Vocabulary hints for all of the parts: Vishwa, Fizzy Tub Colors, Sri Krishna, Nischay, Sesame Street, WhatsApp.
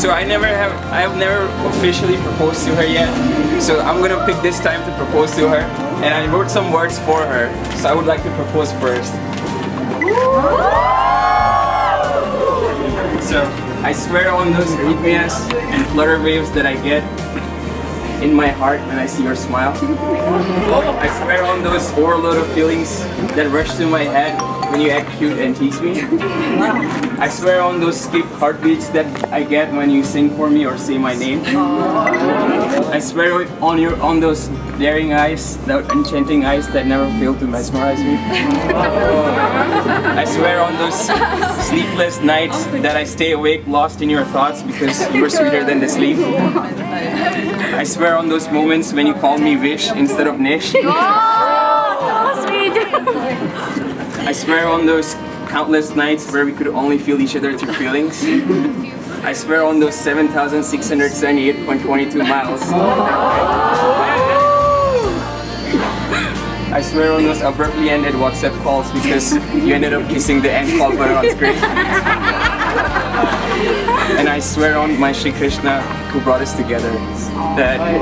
So I have never officially proposed to her yet. So I'm gonna pick this time to propose to her, and I wrote some words for her. So I would like to propose first. So I swear on those rhythmias and flutter waves that I get in my heart when I see your smile. I swear on those overload of feelings that rush through my head when you act cute and tease me. I swear on those skipped heartbeats that I get when you sing for me or say my name. I swear on those daring eyes, those enchanting eyes that never fail to mesmerize me. I swear on those sleepless nights that I stay awake lost in your thoughts because you were sweeter than the sleep. I swear on those moments when you call me Vish instead of Nish. Oh, so sweet! I swear on those countless nights where we could only feel each other through feelings. I swear on those 7,678.22 miles. I swear on those abruptly ended WhatsApp calls because you ended up kissing the end call button on screen. And I swear on my Sri Krishna who brought us together that I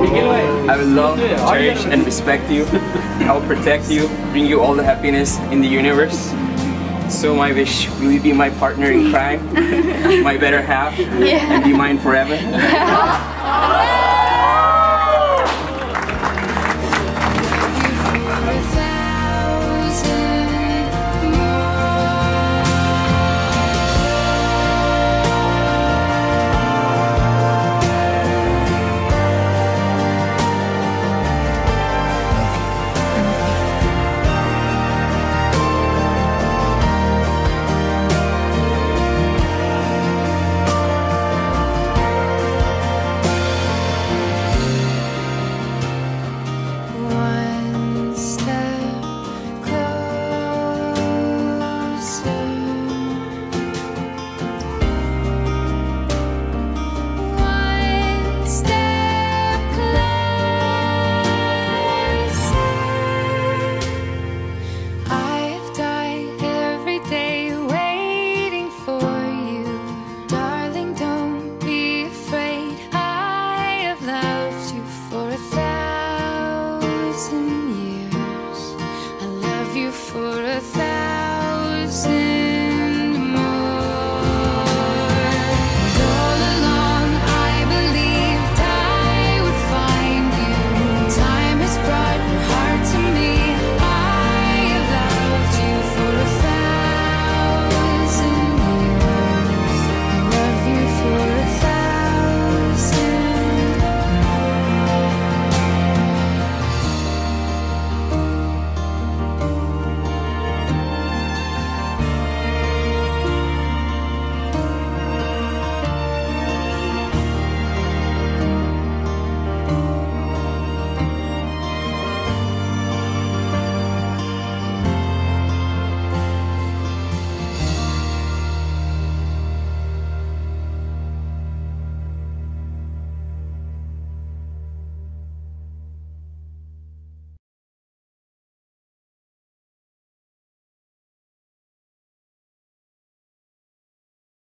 will love, cherish and respect you. I will protect you, bring you all the happiness in the universe. So my wish, will you be my partner in crime, my better half, and be mine forever? For 1,000 years. I love you for 1,000 years.